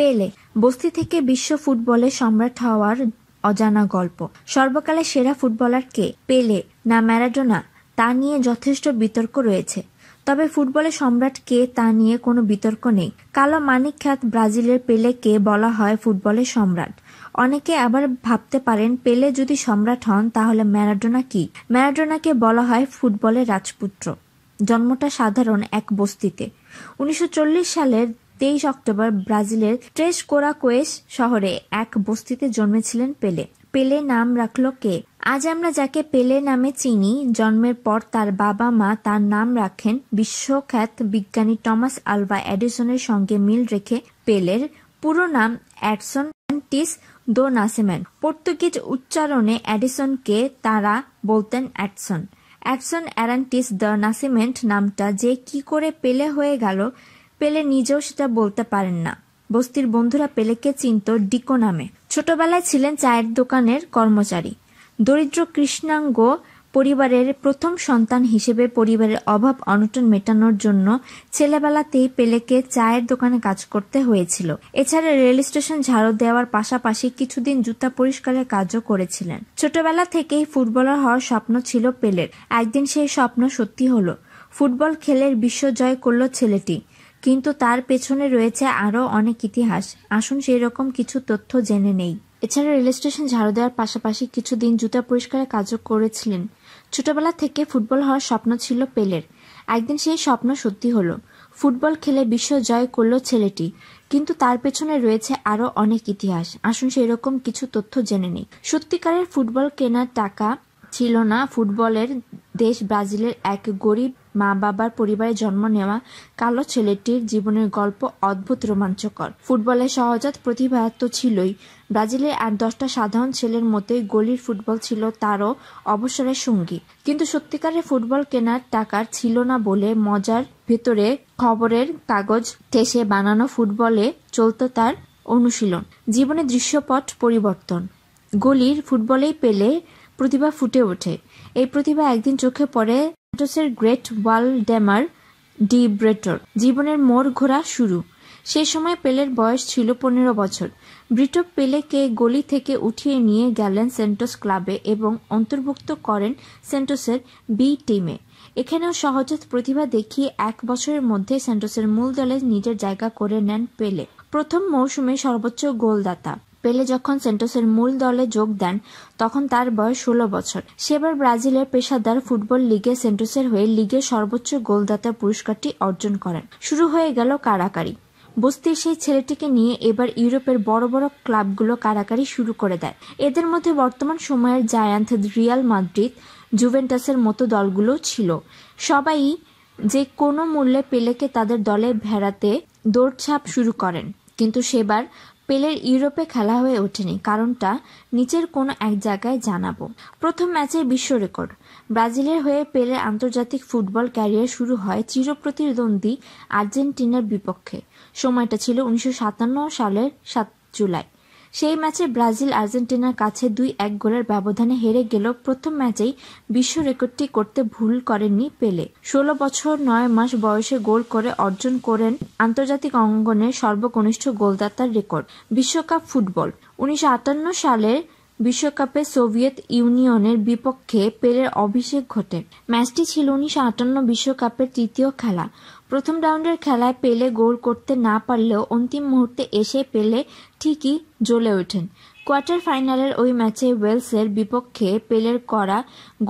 পেলে, বস্তি থেকে বিশ্ব ফুটবলে সম্রাট হওয়ার অজানা গল্প। সর্বকালের সেরা ফুটবলার কে, পেলে না ম্যারাডোনা, তা নিয়ে যথেষ্ট বিতর্ক রয়েছে। তবে ফুটবলের সম্রাট কে তা নিয়ে কোনো বিতর্ক নেই। কালো মানিক খ্যাত ব্রাজিলের পেলেকে বলা হয় ফুটবলের সম্রাট। অনেকে আবার ভাবতে পারেন, পেলে যদি সম্রাট হন তাহলে ম্যারাডোনা কি? ম্যারাডোনাকে বলা হয় ফুটবলের রাজপুত্র। জন্মটা সাধারণ এক বস্তিতে। 1940 সালের 23 অক্টোবর ব্রাজিলের ট্রেস কোরাকোয়েস শহরে এক বস্তিতে জন্মেছিলেন পেলে। পেলে নাম রাখল কে? আজ আমরা যাকে পেলে নামে চিনি, জন্মের পর তার বাবা মা তার নাম রাখেন বিশ্বখ্যাত বিজ্ঞানী টমাস আলভা এডিসনের সঙ্গে মিল রেখে। পেলের পুরো নাম এডসন অ্যান্টিস দো নাসিমেন্ট। পর্তুগিজ উচ্চারণে এডিসনকে তারা বলতেন Edson. Edson Arantes do Nascimento নামটা যে কি করে পেলে হয়ে গেল, পেলে নিজেও সেটা বলতে পারেন না। বস্তির বন্ধুরা পেলেকে চিনত ডিকো নামে। ছোটবেলায় ছিলেন চায়ের দোকানের কর্মচারী। দরিদ্র কৃষ্ণাঙ্গ পরিবারের প্রথম সন্তান হিসেবে পরিবারের অভাব অনটন মেটানোর জন্য ছেলেবেলাতেই পেলেকে চায়ের দোকানে কাজ করতে হয়েছিল। এছাড়া রেল স্টেশন ঝাড়ু দেওয়ার পাশাপাশি কিছুদিন জুতা পরিষ্কারের কাজও করেছিলেন। ছোটবেলা থেকেই ফুটবলার হওয়ার স্বপ্ন ছিল পেলের। একদিন সেই স্বপ্ন সত্যি হলো। ফুটবল খেলের বিশ্ব জয় করল ছেলেটি, কিন্তু তার পেছনে রয়েছে আরো অনেক ইতিহাস। আসুন সেই রকম কিছু তথ্য জেনে নেই। এছাড়া রেল স্টেশন ঝাড়ু দেওয়ার পাশাপাশি কিছুদিন জুতা পরিষ্কারের কাজও করেছিলেন। ছোটবেলা থেকে ফুটবল হওয়ার স্বপ্ন ছিল পেলের। একদিন সেই স্বপ্ন সত্যি হলো। ফুটবল খেলে বিশ্ব জয় করল ছেলেটি, কিন্তু তার পেছনে রয়েছে আরো অনেক ইতিহাস। আসুন সেই রকম কিছু তথ্য জেনে নেই। সত্যিকারের ফুটবল কেনার টাকা ছিল না। ফুটবলের দেশ ব্রাজিলের এক গরিব মা বাবার পরিবারে জন্ম নেওয়া কালো ছেলেটির জীবনের গল্প অদ্ভুত রোমাঞ্চকর। ফুটবলের সহজাত প্রতিভা তো ছিলই, ব্রাজিলের আর 10টা সাধারণ ছেলের মতোই গলির ফুটবল ছিল তারও অবসরের সঙ্গী। কিন্তু সত্যিকারের ফুটবল কেনার টাকা ছিল না বলে মজার ভেতরে খবরের কাগজ ঠেসে বানানো ফুটবলে চলত তার অনুশীলন। জীবনের দৃশ্যপট পরিবর্তন। গলির ফুটবলেই পেলে প্রতিভা ফুটে ওঠে। এই প্রতিভা একদিন চোখে পড়ে স্যান্টোসের গ্রেট ওয়ালডেমার ডি ব্রেটোর। জীবনের মোড় ঘোরা শুরু। সেই সময় পেলের বয়স ছিল 15 বছর। ব্রিটো পেলেকে গলি থেকে উঠিয়ে নিয়ে গেলেন স্যান্টোস ক্লাবে এবং অন্তর্ভুক্ত করেন স্যান্টোসের বি টিমে। এখানেও সহজাত প্রতিভা দেখিয়ে 1 বছরের মধ্যে স্যান্টোসের মূল দলে নিজের জায়গা করে নেন পেলে। প্রথম মৌসুমে সর্বোচ্চ গোলদাতা। পেলে যখন স্যান্টোসের মূল দলে যোগ দেন তখন তার বয়স 16 বছর। সেবার ব্রাজিলের পেশাদার ফুটবল লিগে স্যান্টোসের হয়ে লিগের সর্বোচ্চ গোলদাতার পুরস্কারটি অর্জন করেন। শুরু হয়ে গেল কাড়াকাড়ি। বস্তির সেই ছেলেটিকে নিয়ে এবার ইউরোপের বড় বড় ক্লাবগুলো কাড়াকাড়ি শুরু করে দেয়। এদের মধ্যে বর্তমান সময়ের জায়ান্ট রিয়াল মাদ্রিদ, জুভেন্টাসের মতো দলগুলো ছিল। সবাই যে কোনো মূল্যে পেলেকে তাদের দলে ভেড়াতে দৌড়ঝাঁপ শুরু করেন। কিন্তু সেবার পেলের ইউরোপে খেলা হয়ে ওঠেনি। কারণটা নিচের কোনো এক জায়গায় জানাবো। প্রথম ম্যাচে বিশ্ব রেকর্ড। ব্রাজিলের হয়ে পেলের আন্তর্জাতিক ফুটবল ক্যারিয়ার শুরু হয় চিরপ্রতিদ্বন্দ্বী আর্জেন্টিনার বিপক্ষে। সময়টা ছিল 1957 সালের 7 জুলাই। সেই ম্যাচে ব্রাজিল আর্জেন্টিনার কাছে 2-1 গোলের ব্যবধানে হেরে গেল। প্রথম ম্যাচেই বিশ্ব রেকর্ডটি করতে ভুল করেননি পেলে। 16 বছর 9 মাস বয়সে গোল করে অর্জন করেন আন্তর্জাতিক অঙ্গনে সর্বকনিষ্ঠ গোলদাতার রেকর্ড। বিশ্বকাপ ফুটবল। 1958 সালের বিশ্বকাপে সোভিয়েত ইউনিয়নের বিপক্ষে পেলের অভিষেক ঘটে। ম্যাচটি ছিল 1958 বিশ্বকাপের তৃতীয় খেলা। প্রথম রাউন্ডের খেলায় পেলে গোল করতে না পারলেও অন্তিম মুহূর্তে এসে পেলে ঠিকই জ্বলে ওঠেন। কোয়ার্টার ফাইনালের ওই ম্যাচে ওয়েলসের বিপক্ষে পেলের করা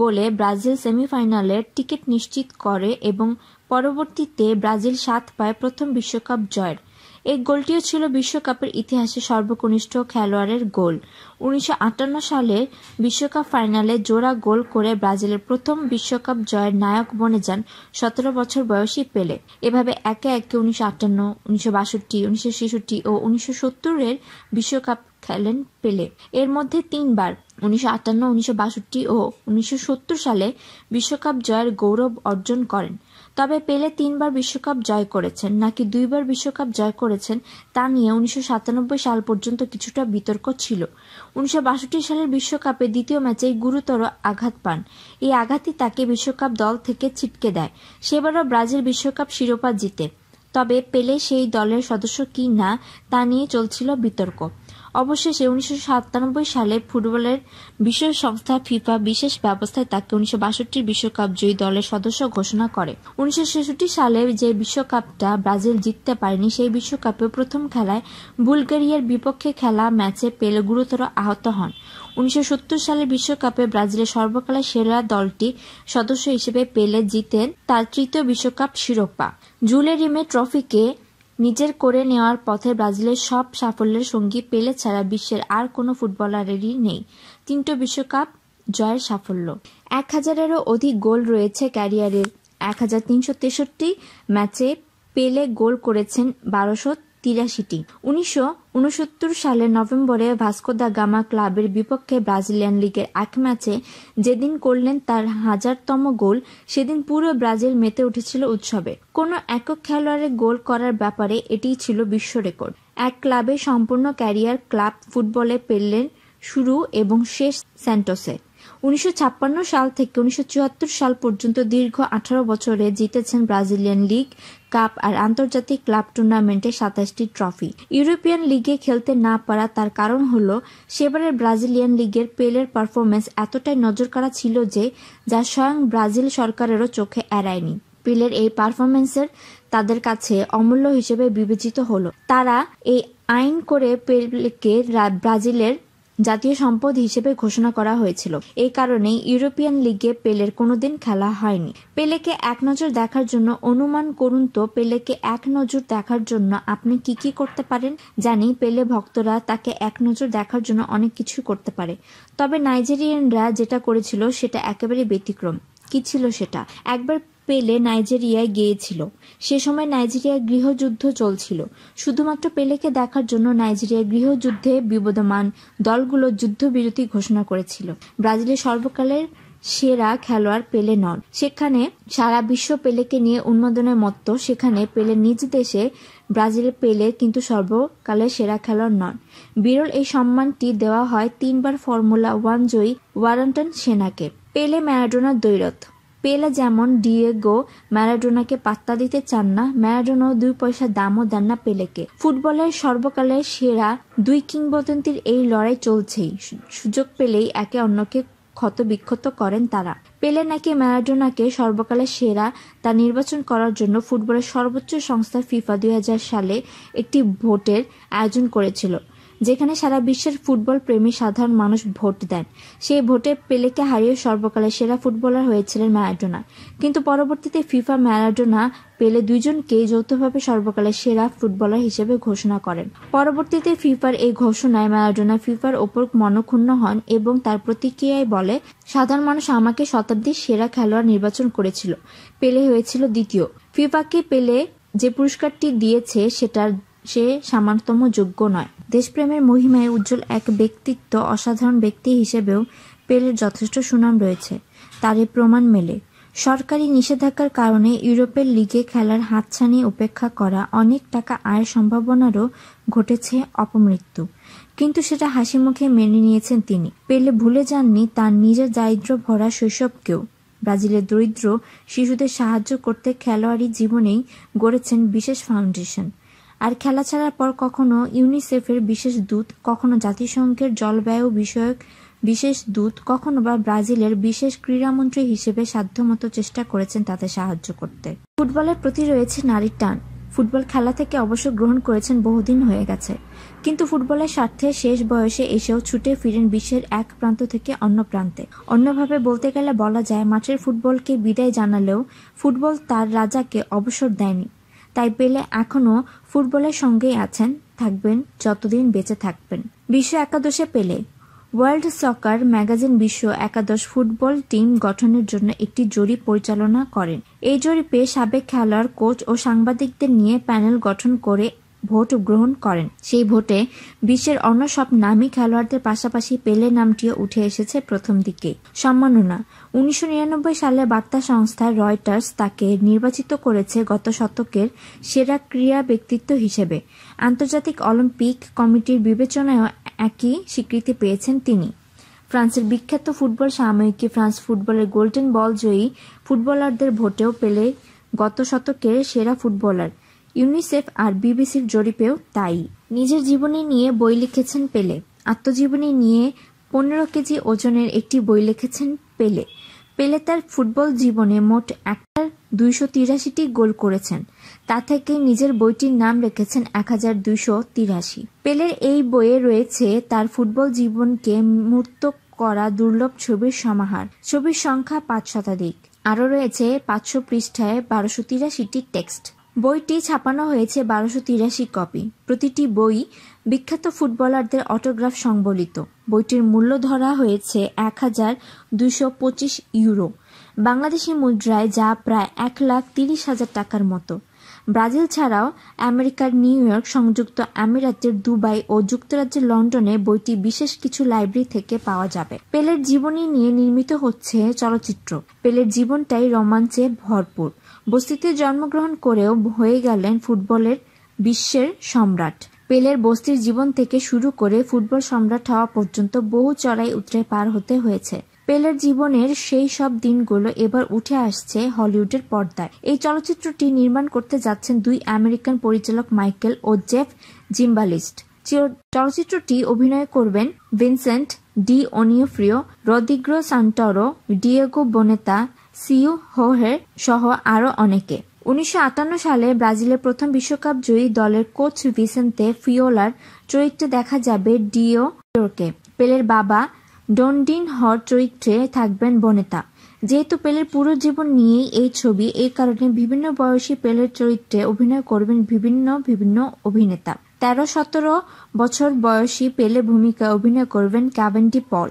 গোলে ব্রাজিল সেমিফাইনালের টিকিট নিশ্চিত করে এবং পরবর্তীতে ব্রাজিল স্বাদ পায় প্রথম বিশ্বকাপ জয়ের। এই গোলটিও ছিল বিশ্বকাপের ইতিহাসে সর্বকনিষ্ঠ খেলোয়াড়ের গোল। 1958 সালের বিশ্বকাপ ফাইনালে জোড়া গোল করে ব্রাজিলের প্রথম বিশ্বকাপ জয়ের নায়ক বনে যান 17 বছর বয়সী পেলে। এভাবে একে একে 1958, 1962, 1966 ও 1970-এর বিশ্বকাপ খেলেন পেলে। এর মধ্যে 3 বার 1958, 1962 ও 1970 সালে বিশ্বকাপ জয়ের গৌরব অর্জন করেন। তবে পেলে 3 বার বিশ্বকাপ জয় করেছেন নাকি 2 বার বিশ্বকাপ জয় করেছেন তা নিয়ে 1997 সাল পর্যন্ত কিছুটা বিতর্ক ছিল। 1962 সালের বিশ্বকাপে দ্বিতীয় ম্যাচে গুরুতর আঘাত পান। এই আঘাতই তাকে বিশ্বকাপ দল থেকে ছিটকে দেয়। সেবারও ব্রাজিল বিশ্বকাপ শিরোপা জিতে। তবে পেলে সেই দলের সদস্য কি না তা নিয়ে চলছিল বিতর্ক। অবশেষে ১৯৯৭ সালে ফুটবলের বিশ্ব সংস্থা ফিফা বিশেষ ব্যবস্থায় তাকে ১৯৬২ বিশ্বকাপ জয়ী দলের সদস্য ঘোষণা করে। ১৯৬৬ সালে যে বিশ্বকাপটা ব্রাজিল জিততে পারেনি, সেই বিশ্বকাপে প্রথম খেলায় বুলগেরিয়ার বিপক্ষে খেলা ম্যাচে পেলে গুরুতর আহত হন। ১৯৭০ সালে বিশ্বকাপে ব্রাজিলের সর্বকালের সেরা দলটি সদস্য হিসেবে পেলে জিতেন তার তৃতীয় বিশ্বকাপ শিরোপা। জুলে রিমে ট্রফিকে নিজের করে নেওয়ার পথে ব্রাজিলের সব সাফল্যের সঙ্গী পেলে ছাড়া বিশ্বের আর কোনো ফুটবলারেরই নেই। তিনটি বিশ্বকাপ জয়ের সাফল্য, ১,০০০-এরও অধিক গোল রয়েছে ক্যারিয়ারের। ১,৩৬৩ ম্যাচে পেলে গোল করেছেন ১,২৮৩টি। ১৯৬৯ সালের নভেম্বরে ভাস্কো দা গামা ক্লাবের বিপক্ষে ব্রাজিলিয়ান লিগের এক ম্যাচে যেদিন করলেন তার ১০০০তম গোল, সেদিন পুরো ব্রাজিল মেতে উঠেছিল উৎসবে। কোনো একক খেলোয়াড়ের গোল করার ব্যাপারে এটিই ছিল বিশ্ব রেকর্ড। এক ক্লাবে সম্পূর্ণ ক্যারিয়ার, ক্লাব ফুটবলে পেলের শুরু এবং শেষ স্যান্টোসে। ১৯৫৬ সাল থেকে ১৯৭৪ সাল পর্যন্ত দীর্ঘ ১৮ বছরে জিতেছেন ব্রাজিলিয়ান লিগ, কাপ আর আন্তর্জাতিক ক্লাব টুর্নামেন্টে ২৭টি ট্রফি। ইউরোপিয়ান লিগে খেলতে না পারা তার কারণ হলো সেবারের ব্রাজিলিয়ান লিগের পেলের পারফরমেন্স এতটাই নজরকাড়া ছিল যে যা স্বয়ং ব্রাজিল সরকারেরও চোখে এড়ায়নি। পেলের এই পারফরমেন্সের তাদের কাছে অমূল্য হিসেবে বিবেচিত হলো। তারা এই আইন করে পেলেকে ব্রাজিলের জাতীয় সম্পদ হিসেবে ঘোষণা করা হয়েছিল। এই কারণে ইউরোপিয়ান লিগে পেলের কোনোদিন খেলা হয়নি। পেলেকে এক নজর দেখার জন্য অনুমান করুন তো, পেলেকে এক নজর দেখার জন্য আপনি কি কি করতে পারেন? জানি পেলে ভক্তরা তাকে এক নজর দেখার জন্য অনেক কিছু করতে পারে, তবে নাইজেরিয়ানরা যেটা করেছিল সেটা একেবারে ব্যতিক্রম। কি ছিল সেটা? একবার পেলে নাইজেরিয়ায় গিয়েছিল। সে সময় নাইজেরিয়ায় গৃহযুদ্ধ চলছিল। শুধুমাত্র পেলেকে দেখার জন্য নাইজেরিয়ার গৃহযুদ্ধে বিবদমান দলগুলো যুদ্ধবিরতি ঘোষণা করেছিল। ব্রাজিলের সর্বকালের সেরা খেলোয়াড় পেলে নন, সেখানে সারা বিশ্ব পেলেকে নিয়ে উন্মাদনের মতো। সেখানে পেলে নিজ দেশে ব্রাজিলের পেলে কিন্তু সর্বকালের সেরা খেলোয়াড় নন। বিরল এই সম্মানটি দেওয়া হয় ৩বার ফর্মুলা ১ জয়ী ওয়ারেন্টন সেনাকে। পেলে ম্যারাডোনার দ্বৈরথ। পেলে যেমন ডিয়েগো ম্যারাডোনাকে পাত্তা দিতে চান না, ম্যারাডোনা ২ পয়সা দামও দেন না পেলেকে। ফুটবলের সর্বকালের সেরা দুই কিংবদন্তির এই লড়াই চলছেই, সুযোগ পেলেই একে অন্যকে ক্ষতবিক্ষত করেন তারা। পেলে নাকি ম্যারাডোনাকে সর্বকালের সেরা তা নির্বাচন করার জন্য ফুটবলের সর্বোচ্চ সংস্থা ফিফা ২০০০ সালে একটি ভোটের আয়োজন করেছিল, যেখানে সারা বিশ্বের ফুটবল প্রেমী সাধারণ মানুষ ভোট দেন। সেই ভোটে পেলেকে হারিয়ে সর্বকালের সেরা ফুটবলার হয়েছিলেন ম্যারাডোনা, কিন্তু পরবর্তীতে ফিফা ম্যারাডোনা পেলে দুজনকেই যৌথভাবে সর্বকালের সেরা ফুটবলার হিসেবে ঘোষণা করেন। পরবর্তীতে ফিফার এই ঘোষণায় ম্যারাডোনা ফিফার ওপর মনক্ষুণ্ণ হন এবং তার প্রতিক্রিয়ায় বলে, সাধারণ মানুষ আমাকে শতাব্দীর সেরা খেলোয়াড় নির্বাচন করেছিল, পেলে হয়েছিল দ্বিতীয়। ফিফাকে পেলে যে পুরস্কারটি দিয়েছে সেটার সে সামান্যতম যোগ্য নয়। দেশপ্রেমের মহিমায় উজ্জ্বল এক ব্যক্তিত্ব, অসাধারণ ব্যক্তি হিসেবেও পেলের যথেষ্ট সুনাম রয়েছে, তারই প্রমাণ মেলে সরকারি নিষেধাজ্ঞার কারণে ইউরোপের লিগে খেলার হাতছানি উপেক্ষা করা অনেক টাকা আয়ের সম্ভাবনারও ঘটেছে অপমৃত্যু, কিন্তু সেটা হাসি মুখে মেনে নিয়েছেন তিনি। পেলে ভুলে যাননি তার নিজের দারিদ্র্য ভরা শৈশবকেও। ব্রাজিলের দরিদ্র শিশুদের সাহায্য করতে খেলোয়াড়ি জীবনেই গড়েছেন বিশেষ ফাউন্ডেশন, আর খেলা ছাড়ার পর কখনো ইউনিসেফের বিশেষ দূত, কখনো জাতিসংঘের জলবায়ু বিষয়ক বিশেষ দূত, কখনো বা ব্রাজিলের বিশেষ ক্রীড়ামন্ত্রী হিসেবে সাধ্যমতো চেষ্টা করেছেন তাদের সাহায্য করতে। ফুটবলের প্রতি রয়েছে নারীর টান। ফুটবল খেলা থেকে অবসর গ্রহণ করেছেন বহুদিন হয়ে গেছে, কিন্তু ফুটবলের স্বার্থে শেষ বয়সে এসেও ছুটে ফিরেন বিশ্বের এক প্রান্ত থেকে অন্য প্রান্তে। অন্যভাবে বলতে গেলে বলা যায়, মাঠের ফুটবলকে বিদায় জানালেও ফুটবল তার রাজাকে অবসর দেয়নি। তাই পেলে এখনও ফুটবলের সঙ্গেই আছেন, থাকবেন যতদিন বেঁচে থাকবেন। বিশ্ব একাদশে পেলে। ওয়ার্ল্ড সকার ম্যাগাজিন বিশ্ব একাদশ ফুটবল টিম গঠনের জন্য একটি জরিপ পরিচালনা করেন। এই জরিপে সাবেক খেলোয়াড়, কোচ ও সাংবাদিকদের নিয়ে প্যানেল গঠন করে ভোট গ্রহণ করেন। সেই ভোটে বিশ্বের অন্য সব নামী খেলোয়াড়দের পাশাপাশি পেলে নামটিও উঠে এসেছে প্রথম দিকে। সম্মাননা, ১৯৯৯ সালে বার্তা সংস্থা রয়টার্স তাকে নির্বাচিত করেছে গত শতকের সেরা ক্রীড়া ব্যক্তিত্ব হিসেবে। আন্তর্জাতিক অলিম্পিক কমিটির বিবেচনায়ও একই স্বীকৃতি পেয়েছেন তিনি। ফ্রান্সের বিখ্যাত ফুটবল সাময়িকী ফ্রান্স ফুটবলের গোল্ডেন বল জয়ী ফুটবলারদের ভোটেও পেলে গত শতকের সেরা ফুটবলার। ইউনিসেফ আর বিবিসির জরিপেও তাই। নিজের জীবনী নিয়ে বই লিখেছেন পেলে। আত্মজীবনী নিয়ে 15 কেজি ওজনের একটি বই লিখেছেন পেলে। পেলে তার ফুটবল জীবনে মোট 183টি গোল করেছেন, তা থেকে নিজের বইটির নাম রেখেছেন 1283। পেলের এই বইয়ে রয়েছে তার ফুটবল জীবনকে মূর্ত করা দুর্লভ ছবির সমাহার। ছবির সংখ্যা 5 শতাধিক। আরও রয়েছে 500 পৃষ্ঠায় 1283টি টেক্সট। বইটি ছাপানো হয়েছে 1283 কপি। প্রতিটি বই বিখ্যাত ফুটবলারদের অটোগ্রাফ সংবলিত। বইটির মূল্য ধরা হয়েছে 1225 ইউরো, বাংলাদেশি মুদ্রায় যা প্রায় 1,30,000 টাকার মতো। ব্রাজিল ছাড়াও আমেরিকার নিউ ইয়র্ক, সংযুক্ত আমিরাতের দুবাই ও যুক্তরাজ্যের লন্ডনে বইটি বিশেষ কিছু লাইব্রেরি থেকে পাওয়া যাবে। পেলের জীবনী নিয়ে নির্মিত হচ্ছে চলচ্চিত্র। পেলের জীবনটাই রোমাঞ্চে ভরপুর। বস্তিতে জন্মগ্রহণ করেও হয়ে গেলেন ফুটবলের বিশ্বের সম্রাট। পেলের বস্তির জীবন থেকে শুরু করে ফুটবল সম্রাট হওয়া পর্যন্ত বহু চড়াই উতরে পার হতে হয়েছে। পেলের জীবনের সেই সব দিনগুলো এবার উঠে আসছে হলিউডের পর্দায়। এই চলচ্চিত্রটি নির্মাণ করতে যাচ্ছেন 2 আমেরিকান পরিচালক মাইকেল ও জেফ জিম্বালিস্ট। চলচ্চিত্রটি অভিনয় করবেন Vincent D'Onofrio, Rodrigo Santoro, Diego Boneta, সিউ হোহের সহ আরো অনেকে। 1958 সালে ব্রাজিলের প্রথম বিশ্বকাপ জয়ী দলের কোচ ভিসেন্তে ফিওলার চরিত্রে দেখা যাবে ডিয়েগোকে। পেলের বাবা ডনডিন হর চরিত্রে থাকবেন বোনেতা। যেহেতু পেলের পুরো জীবন নিয়েই এই ছবি, এই কারণে বিভিন্ন বয়সী পেলের চরিত্রে অভিনয় করবেন বিভিন্ন অভিনেতা। 13-17 বছর বয়সী পেলে ভূমিকায় অভিনয় করবেন ক্যাভেন্ডি পল।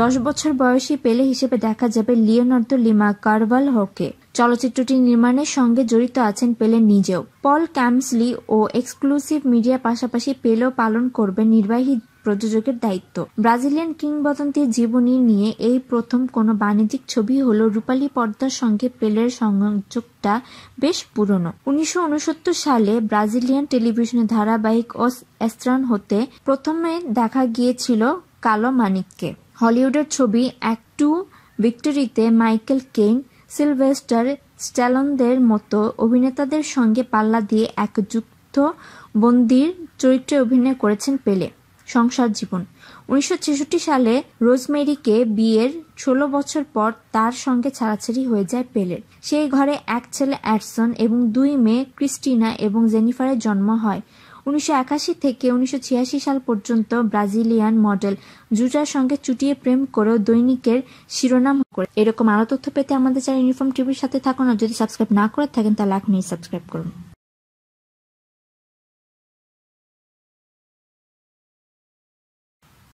10 বছর বয়সী পেলে হিসেবে দেখা যাবে লিওনার্দো লিমা কার্ভালহোকে। চলচ্চিত্রটি নির্মাণের সঙ্গে জড়িত আছেন পেলে নিজেও। পল ক্যামসলি ও এক্সক্লুসিভ মিডিয়ার পাশাপাশি পেলেও পালন করবেন নির্বাহী প্রযোজকের দায়িত্ব। ব্রাজিলিয়ান কিংবদন্তির জীবনী নিয়ে এই প্রথম কোনো বাণিজ্যিক ছবি হলো। রূপালী পর্দার সঙ্গে পেলের সংযোগটা বেশ পুরনো। 1969 সালে ব্রাজিলিয়ান টেলিভিশনের ধারাবাহিক ওস এস্ট্রান হতে প্রথমে দেখা গিয়েছিল কালো মানিককে। হলিউডের ছবি অ্যাক্ট 2 ভিক্টরিতে মাইকেল কেইন, সিলভেস্টার স্ট্যালোনদের মতো অভিনেতাদের সঙ্গে পাল্লা দিয়ে এক যুদ্ধবন্দীর চরিত্রে অভিনয় করেছেন পেলে। সংসার জীবন। 1966 সালে রোজমেরিকে বিয়ের 16 বছর পর তার সঙ্গে ছাড়াছাড়ি হয়ে যায় পেলের। সেই ঘরে এক ছেলে অ্যাডসন এবং 2 মেয়ে ক্রিস্টিনা এবং জেনিফারের জন্ম হয়। 1981 থেকে 1986 সাল পর্যন্ত ব্রাজিলিয়ান মডেল জুটার সঙ্গে চুটিয়ে প্রেম করেও দৈনিকের শিরোনাম করে। এরকম আরো তথ্য পেতে আমাদের চ্যানেল ইউনিফর্ম টিভির সাথে থাকুন। আর যদি সাবস্ক্রাইব না করে থাকেন তাহলে এখনই সাবস্ক্রাইব করুন।